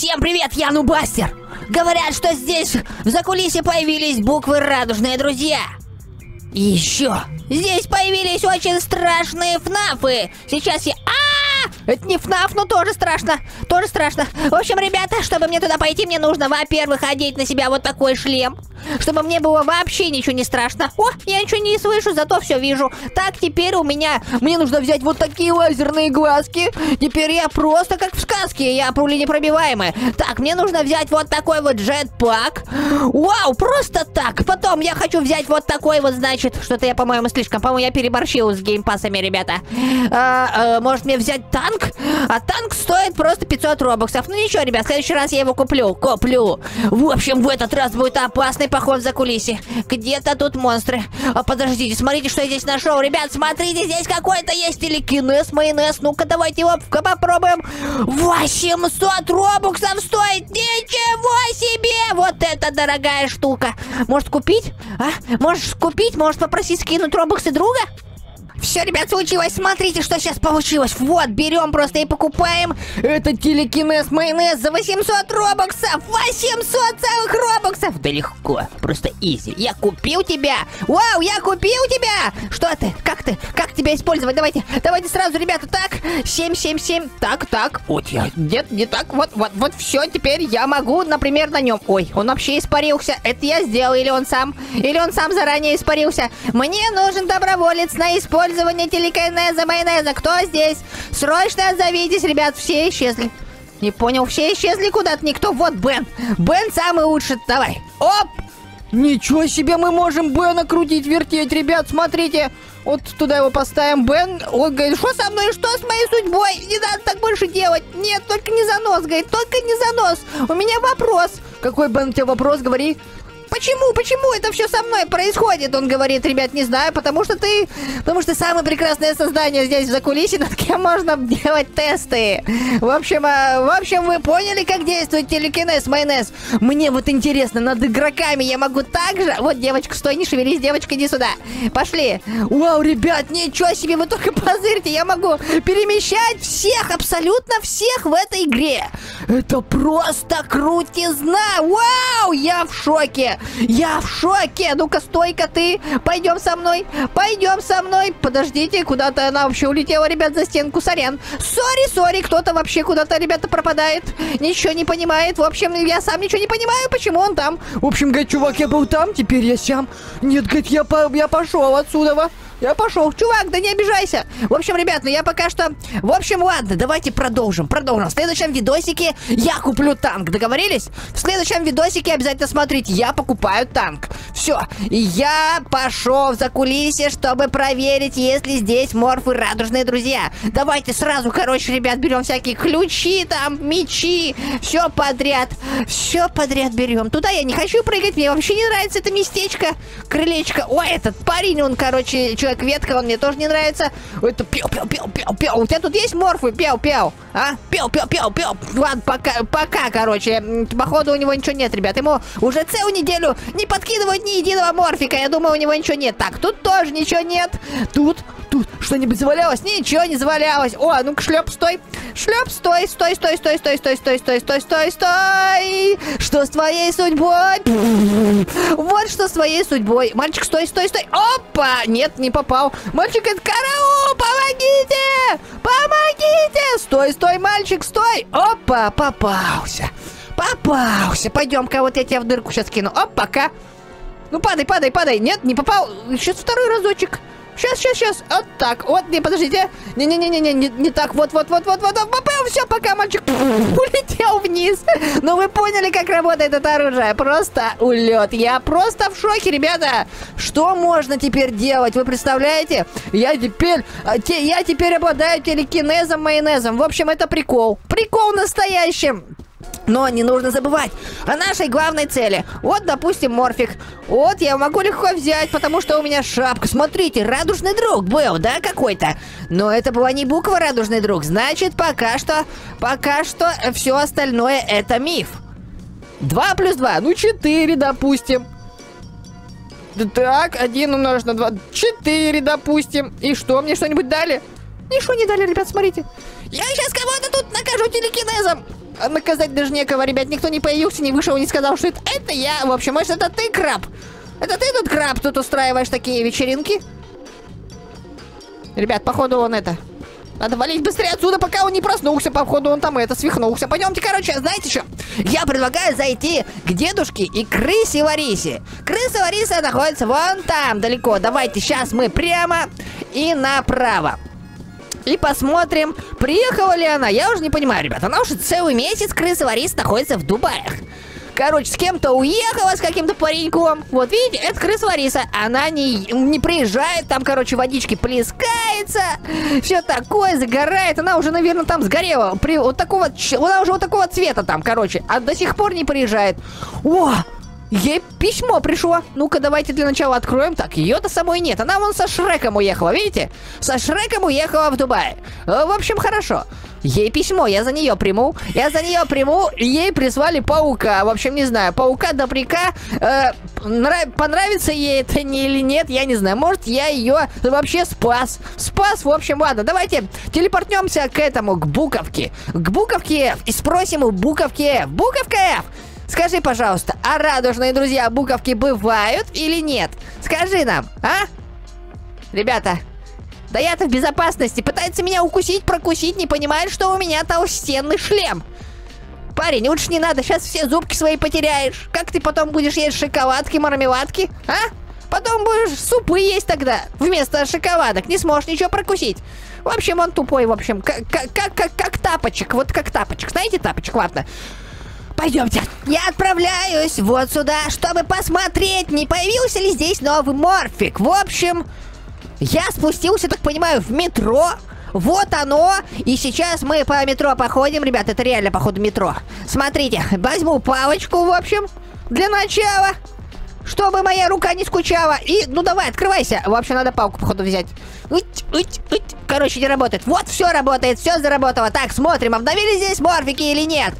Всем привет, я Нубастер. Говорят, что здесь в закулисье появились буквы радужные друзья. И еще здесь появились очень страшные ФНАФы. Сейчас я... Это не ФНАФ, но тоже страшно. Тоже страшно. В общем, ребята, чтобы мне туда пойти, мне нужно, во-первых, одеть на себя вот такой шлем, чтобы мне было вообще ничего не страшно. О, я ничего не слышу, зато все вижу. Так, теперь мне нужно взять вот такие лазерные глазки. Теперь я просто как в сказке, я пули непробиваемая. Так, мне нужно взять вот такой вот джетпак. Вау, просто так. Потом я хочу взять вот такой вот, значит, что-то я, по-моему, слишком, я переборщил с геймпасами, ребята. Может мне взять танк? А танк стоит просто 500 робуксов. Ну ничего, ребят, в следующий раз я его куплю. В общем, в этот раз будет опасный поход за кулиси. Где-то тут монстры. А подождите, смотрите, что я здесь нашел. Ребят, смотрите, здесь какой-то есть телекинез, майонез. Ну-ка, давайте его попробуем. 800 робуксов стоит. Ничего себе! Вот это дорогая штука. Может купить? А? Можешь купить? Может попросить скинуть робуксы друга? Все, ребят, случилось. Смотрите, что сейчас получилось. Вот, берем просто и покупаем. Это телекинез майонез за 800 робоксов. 800 целых робоксов. Да легко. Просто изи. Я купил тебя. Вау, я купил тебя. Что ты? Как ты? Как тебя использовать? Давайте сразу, ребята. Так, 777. Так. Вот я. Нет, не так. Вот, все. Теперь я могу, например, на нем. Ой, он вообще испарился. Это я сделал. Или он сам заранее испарился. Мне нужен доброволец на использование телекинеза майонеза. Кто здесь? Срочно отзовитесь, ребят, все исчезли. Не понял, все исчезли куда-то, никто. Вот Бен. Бен самый лучший. Давай. Оп! Ничего себе, мы можем Бена крутить, вертеть, ребят, смотрите. Вот туда его поставим. Бен, он говорит, что со мной, что с моей судьбой? Не надо так больше делать. Нет, только не занос, говорит, только не занос. У меня вопрос. Какой, Бен, у тебя вопрос, говори? Почему это все со мной происходит? Он говорит, ребят, не знаю, потому что самое прекрасное создание здесь в закулисье, над кем можно делать тесты. В общем, вы поняли, как действует телекинез, майонез. Мне вот интересно, над игроками я могу также. Вот, девочка, стой, не шевелись, девочка, иди сюда. Пошли. Вау, ребят, ничего себе, вы только позырьте, я могу перемещать всех, абсолютно всех в этой игре. Это просто крутизна. Вау, я в шоке. Я в шоке! Ну-ка, стой-ка ты! Пойдем со мной! Подождите, куда-то она вообще улетела, ребят, за стенку, сорян. Сори, кто-то вообще куда-то, ребята, пропадает. Ничего не понимает. В общем, я сам ничего не понимаю, почему он там. В общем, говорит, чувак, я был там, теперь я сям. Нет, говорит, я пошел отсюда. Я пошел. Чувак, да не обижайся. В общем, ребят, ну я пока что... В общем, ладно, давайте продолжим. В следующем видосике я куплю танк. Договорились? В следующем видосике обязательно смотрите. Я покупаю танк. Все. И я пошел в закулисье, чтобы проверить, есть ли здесь морфы радужные друзья. Давайте сразу, короче, ребят, берем всякие ключи, там, мечи. Все подряд берем. Туда я не хочу прыгать. Мне вообще не нравится это местечко. Крылечко. Ой, этот парень, он, короче... Ветка, он мне тоже не нравится. Это пел. У тебя тут есть морфы? Пел. А? Пел. Ладно, пока, короче. Походу у него ничего нет, ребят. Ему уже целую неделю не подкидывают ни единого морфика. Я думаю, у него ничего нет. Так, тут тоже ничего нет. Тут что-нибудь завалялось? Ничего не завалялось. О, ну-ка, шлеп, стой. Стой. Что с твоей судьбой? Вот что с твоей судьбой. Мальчик, стой. Опа, нет, не попал. Мальчик, это караул, помогите. Стой, мальчик, стой. Опа, попался. Пойдем-ка, вот я тебя в дырку сейчас кину. Оп, пока. Ну, падай. Нет, не попал. Сейчас второй разочек. Сейчас. Вот так. Вот, не, подождите. Не так. Вот. Все, пока, мальчик улетел вниз. Ну, вы поняли, как работает это оружие. Просто улет. Я просто в шоке, ребята. Что можно теперь делать? Вы представляете? Я теперь обладаю телекинезом, майонезом. В общем, это прикол. Прикол настоящим. Но не нужно забывать о нашей главной цели. Вот, допустим, морфик. Вот, я могу легко взять, потому что у меня шапка. Смотрите, радужный друг был, да, какой-то? Но это была не буква радужный друг. Значит, пока что все остальное это миф. 2 плюс 2, ну 4, допустим. Так, 1 умножить на 2, 4, допустим. И что, мне что-нибудь дали? Ничего не дали, ребят, смотрите. Я сейчас кого-то тут накажу телекинезом. наказать даже некого, ребят. Никто не появился, не вышел, не сказал, что это я. В общем, может, это ты, Краб? Это ты тут, Краб, тут устраиваешь такие вечеринки? Ребят, походу он это... Надо валить быстрее отсюда, пока он не проснулся. Походу он там это свихнулся. Пойдемте, короче, знаете что? Я предлагаю зайти к дедушке и крысе Ларисе. Крыса Лариса находится вон там далеко. Давайте сейчас мы прямо и направо. И посмотрим, приехала ли она. Я уже не понимаю, ребят. Она уже целый месяц, крыса Лариса, находится в Дубаях. Короче, с кем-то уехала, с каким-то пареньком. Вот видите, это крыса Лариса. Она не приезжает, там, короче, водички плескается. Все такое, загорает. Она уже, наверное, там сгорела. Она уже вот такого цвета там, короче. А до сих пор не приезжает. О, ей письмо пришло. Ну-ка, давайте для начала откроем. Так, ее-то собой нет. Она вон со Шреком уехала, видите? Со Шреком уехала в Дубай. В общем, хорошо. Ей письмо, я за нее приму. Ей прислали паука. В общем, не знаю, паука, добряка. Понравится ей это или нет, я не знаю. Может, я ее вообще спас. В общем, ладно, давайте телепортнемся к этому, к буковке. К буковке F. И спросим у буковки F. Буковка F, скажи, пожалуйста, а радужные друзья буковки бывают или нет? Скажи нам, а? Ребята... Да я-то в безопасности. Пытается меня укусить, прокусить, не понимает, что у меня толстенный шлем. Парень, лучше не надо, сейчас все зубки свои потеряешь. Как ты потом будешь есть шоколадки, мармеладки, а? Потом будешь супы есть тогда, вместо шоколадок. Не сможешь ничего прокусить. В общем, он тупой, в общем. Как тапочек, вот как тапочек. Знаете, тапочек, ладно. Пойдемте. Я отправляюсь вот сюда, чтобы посмотреть, не появился ли здесь новый морфик. В общем... Я спустился, так понимаю, в метро. Вот оно. И сейчас мы по метро походим. Ребят, это реально, походу, метро. Смотрите, возьму палочку, в общем, для начала, чтобы моя рука не скучала. И, ну давай, открывайся. В общем, надо палку, походу, взять. Короче, не работает. Вот, все работает, все заработало. Так, смотрим, обновили здесь морфики или нет.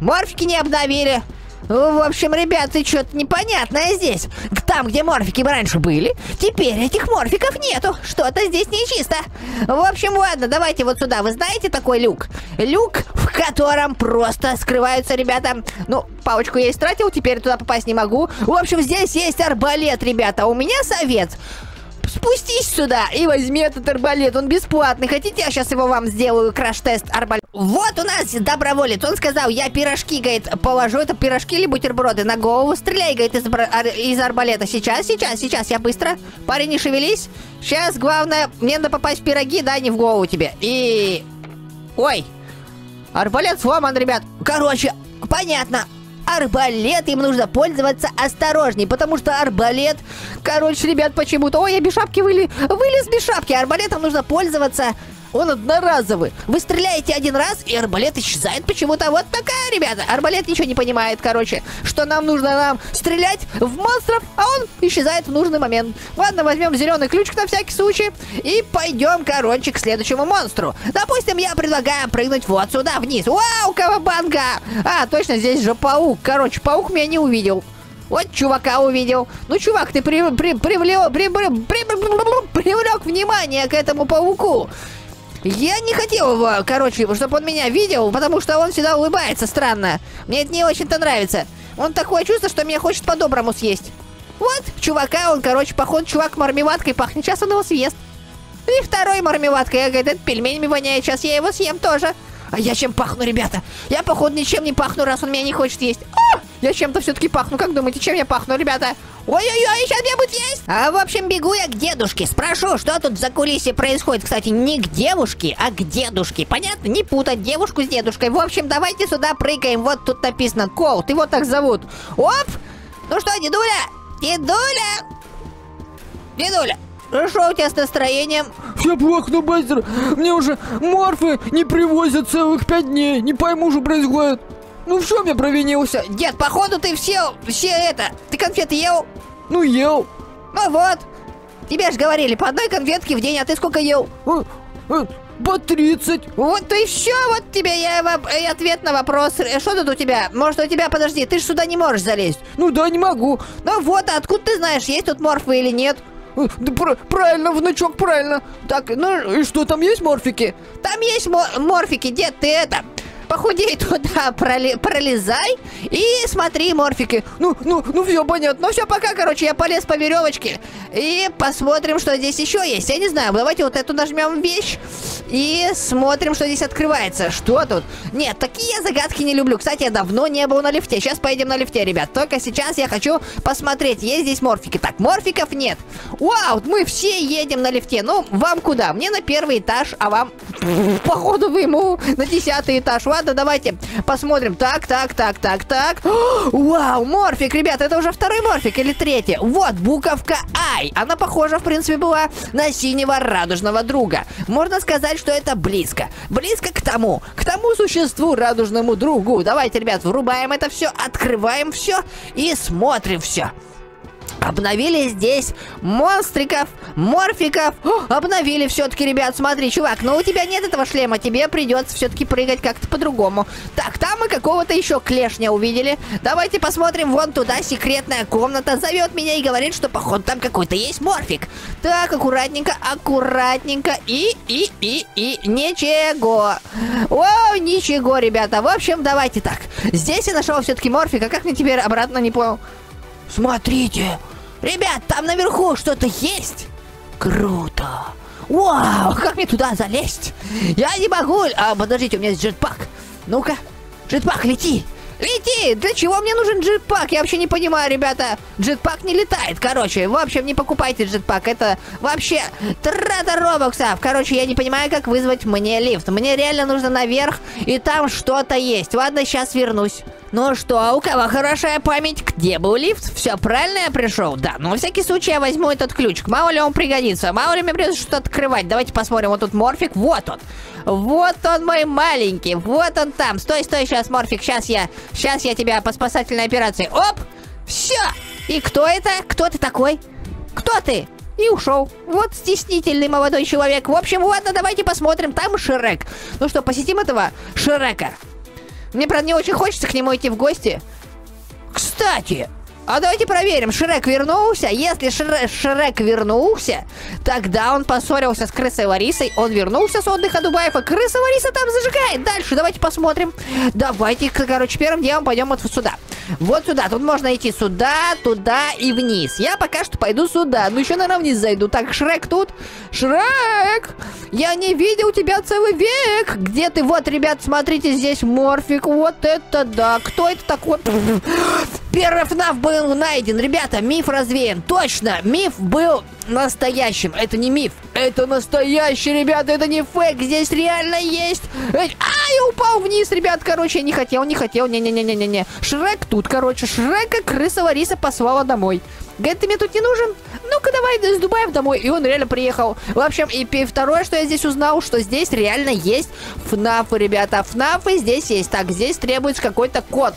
Морфики не обновили. В общем, ребята, что-то непонятное здесь. Там, где морфики раньше были, теперь этих морфиков нету. Что-то здесь нечисто. В общем, ладно, давайте вот сюда. Вы знаете такой люк? Люк, в котором просто скрываются, ребята. Ну, палочку я истратил, теперь туда попасть не могу. В общем, здесь есть арбалет, ребята. У меня совет. Спустись сюда и возьми этот арбалет. Он бесплатный. Хотите, я сейчас его вам сделаю, краш-тест арбалет. Вот у нас доброволец. Он сказал, я пирожки, говорит, положу. Это пирожки или бутерброды на голову. Стреляй, говорит, из арбалета. Сейчас, я быстро. Парень, не шевелись. Сейчас, главное, мне надо попасть в пироги, да, не в голову тебе. И... Ой. Арбалет сломан, ребят. Короче, понятно. Арбалет, им нужно пользоваться осторожней, потому что арбалет... Короче, ребят, почему-то... Ой, я без шапки вылез без шапки. Арбалетом нужно пользоваться... Он одноразовый. Вы стреляете один раз, и арбалет исчезает почему-то. Вот такая, ребята. Арбалет ничего не понимает, короче. Что нам нужно, нам стрелять в монстров, а он исчезает в нужный момент. Ладно, возьмем зеленый ключик на всякий случай. И пойдем, короче, к следующему монстру. Допустим, я предлагаю прыгнуть вот сюда, вниз. Вау, кавабанга! А, точно, здесь же паук. Короче, паук меня не увидел. Вот чувака увидел. Ну, чувак, ты привлек внимание к этому пауку. Я не хотел его, короче, чтобы он меня видел, потому что он всегда улыбается странно. Мне это не очень-то нравится. Он такое чувство, что меня хочет по-доброму съесть. Вот, чувака, он, короче, походу, чувак мармеладкой пахнет. Сейчас он его съест. И второй мармеладкой, я, говорит, это пельменями воняет. Сейчас я его съем тоже. А я чем пахну, ребята? Я, походу, ничем не пахну, раз он меня не хочет есть. А! Я чем-то все-таки пахну. Как думаете, чем я пахну, ребята? Ой-ой-ой, сейчас меня будет есть. А в общем, бегу я к дедушке. Спрошу, что тут за кулисы происходит. Кстати, не к девушке, а к дедушке. Понятно? Не путать девушку с дедушкой. В общем, давайте сюда прыгаем. Вот тут написано Коут. Его так зовут. Оп! Ну что, дедуля? Дедуля! Что у тебя с настроением? Все плохо, Нубастер. Мне уже морфы не привозят целых 5 дней. Не пойму, что происходит. Ну в чем я провинился? Дед, походу ты ты конфеты ел? Ну ел. Ну вот. Тебе же говорили, по одной конфетке в день, а ты сколько ел? По 30. Вот и все, вот тебе и ответ на вопрос. Что тут у тебя? Может у тебя, подожди, ты же сюда не можешь залезть. Ну да, не могу. Ну вот, а откуда ты знаешь, есть тут морфы или нет? Да, правильно, внучок, правильно. Так, ну и что, там есть морфики? Там есть морфики, дед, ты это... похудей туда, пролезай и смотри морфики. Ну, все понятно. Ну, все, пока, короче, я полез по веревочке. И посмотрим, что здесь еще есть. Я не знаю, давайте вот эту нажмем вещь и смотрим, что здесь открывается. Что тут? Нет, такие загадки не люблю. Кстати, я давно не был на лифте. Сейчас поедем на лифте, ребят. Только сейчас я хочу посмотреть, есть здесь морфики. Так, морфиков нет. Вау, мы все едем на лифте. Ну, вам куда? Мне на первый этаж, а вам, походу, вы ему на 10-й этаж. Ладно, давайте посмотрим. Так. Вау, морфик, ребят, это уже второй морфик или третий? Вот, буковка Ай. Она похожа, в принципе, была на синего радужного друга. Можно сказать, что это близко. Близко к тому существу, радужному другу. Давайте, ребят, врубаем это все, открываем все и смотрим все. Обновили здесь монстриков, морфиков. О, обновили все-таки, ребят. Смотри, чувак, но у тебя нет этого шлема. Тебе придется все-таки прыгать как-то по-другому. Так, там мы какого-то еще клешня увидели. Давайте посмотрим вон туда. Секретная комната зовет меня и говорит, что, походу, там какой-то есть морфик. Так, аккуратненько, аккуратненько. И ничего. О, ничего, ребята. В общем, давайте так. Здесь я нашел все-таки морфика. Как мне теперь обратно, не понял. Смотрите, ребят, там наверху что-то есть. Круто. Вау, как мне туда залезть? Я не могу. А, подождите, у меня есть джетпак. Ну-ка, джетпак, лети. Лети! Для чего мне нужен джетпак? Я вообще не понимаю, ребята. Джетпак не летает, короче. В общем, не покупайте джетпак. Это вообще трата робуксов. Короче, я не понимаю, как вызвать мне лифт. Мне реально нужно наверх, и там что-то есть. Ладно, сейчас вернусь. Ну что, у кого хорошая память? Где был лифт? Все правильно я пришел? Да, но на всякий случай я возьму этот ключ. Мало ли он пригодится. Мало ли мне придется что-то открывать. Давайте посмотрим. Вот тут морфик. Вот он. Вот он, мой маленький. Вот он там. Стой, стой, сейчас, морфик. Сейчас я тебя по спасательной операции. Оп! Все! И кто это? Кто ты такой? Кто ты? И ушел. Вот стеснительный молодой человек. В общем, ладно, давайте посмотрим. Там Шрек. Ну что, посетим этого Шрека? Мне, правда, не очень хочется к нему идти в гости. Кстати, а давайте проверим, Шрек вернулся. Если Шрек вернулся, тогда он поссорился с крысой Ларисой. Он вернулся с отдыха Дубаев, а крыса Лариса там зажигает. Дальше давайте посмотрим. Давайте, короче, первым делом пойдем вот сюда. Вот сюда. Тут можно идти сюда, туда и вниз. Я пока что пойду сюда. Ну еще, наверное, вниз зайду. Так, Шрек тут. Шрек! Я не видел тебя целый век. Где ты? Вот, ребят, смотрите, здесь морфик. Вот это да. Кто это такой? Первый ФНАФ был найден, ребята, миф развеян. Точно, миф был настоящим. Это не миф, это настоящий, ребята, это не фейк. Здесь реально есть. А, я упал вниз, ребят, короче, я не хотел. Не-не-не-не-не. Шрек тут, короче, Шрека крыса Лариса послала домой. Говорит, ты мне тут не нужен? Ну-ка, давай из Дубая домой. И он реально приехал. В общем, и второе, что я здесь узнал, что здесь реально есть ФНАФы, ребята. ФНАФы здесь есть. Так, здесь требуется какой-то код.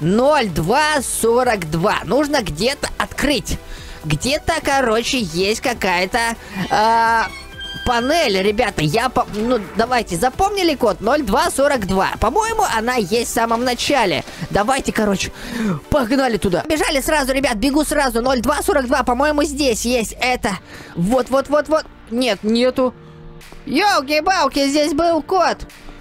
0242. Нужно где-то открыть. Где-то, короче, есть какая-то панель, ребята. Ну, давайте, запомнили код 0242. По-моему, она есть в самом начале. Давайте, короче, погнали туда. Бежали сразу, ребят, бегу сразу. 0242, по-моему, здесь есть это. Вот. Нет, нету. Ёлки-балки, здесь был код.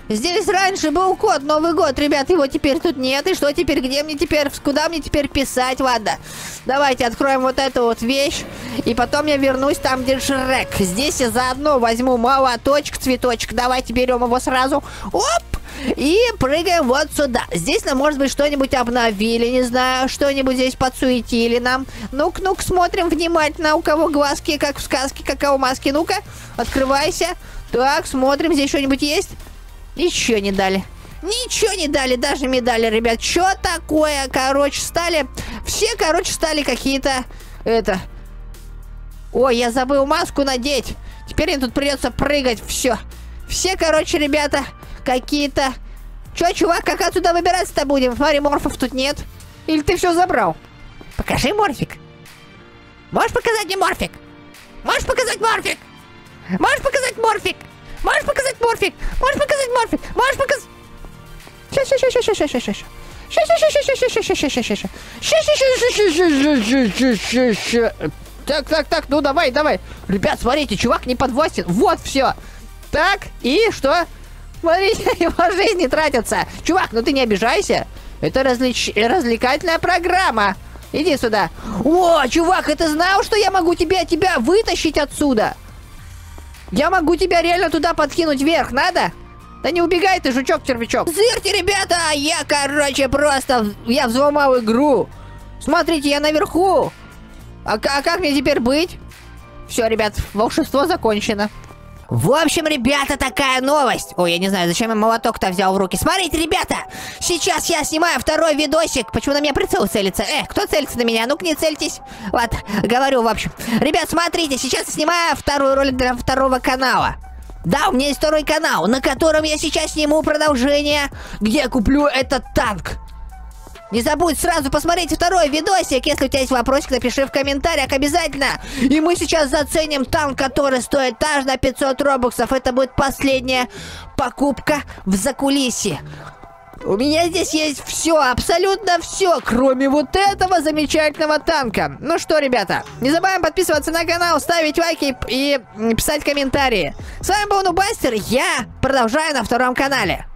Здесь раньше был код, Новый год, ребят, его теперь тут нет. И что теперь, где мне теперь, куда мне теперь писать? Ладно, давайте откроем вот эту вот вещь. И потом я вернусь там, где Шрек. Здесь я заодно возьму молоточек, цветочек. Давайте берем его сразу. Оп! И прыгаем вот сюда. Здесь нам, может быть, что-нибудь обновили, не знаю, что-нибудь здесь подсуетили нам. Ну-ка, смотрим внимательно, у кого глазки, как в сказке, какао маски. Ну-ка, открывайся. Так, смотрим, здесь что-нибудь есть? Ничего не дали. Ничего не дали, даже медали, ребят. Чё такое? Короче, стали... Все, короче, стали какие-то... Это... Ой, я забыл маску надеть. Теперь мне тут придется прыгать. Все. Все, короче, ребята, какие-то... Чё, чувак, как отсюда выбираться-то будем? Смотри, морфов тут нет. Или ты все забрал? Покажи морфик. Можешь показать мне морфик? Можешь показать морфик? Можешь показать морфик? Можешь показать морфик? Можешь показать морфик? Можешь показать... Так, ну давай. Ребят, смотрите, чувак не подвластен. Вот все. Так, и что? Смотри, его жизни тратятся. Чувак, ну ты не обижайся. Это развлекательная программа. Иди сюда. О, чувак, ты знал, что я могу тебя вытащить отсюда? Я могу тебя реально туда подкинуть вверх, надо? Да не убегай ты, жучок-червячок. Зырьте, ребята, я, короче, я взломал игру. Смотрите, я наверху. А как мне теперь быть? Все, ребят, волшебство закончено. В общем, ребята, такая новость. Ой, я не знаю, зачем я молоток-то взял в руки. Смотрите, ребята, сейчас я снимаю второй видосик. Почему на меня прицел целится? Кто целится на меня? Ну-ка, не цельтесь. Ладно, говорю, в общем. Ребят, смотрите, сейчас я снимаю второй ролик для второго канала. Да, у меня есть второй канал, на котором я сейчас сниму продолжение, где я куплю этот танк. Не забудь сразу посмотреть второй видосик. Если у тебя есть вопросик, напиши в комментариях обязательно. И мы сейчас заценим танк, который стоит аж на 500 робуксов. Это будет последняя покупка в закулисье. У меня здесь есть все, абсолютно все, кроме вот этого замечательного танка. Ну что, ребята, не забываем подписываться на канал, ставить лайки и писать комментарии. С вами был Нубастер, я продолжаю на втором канале.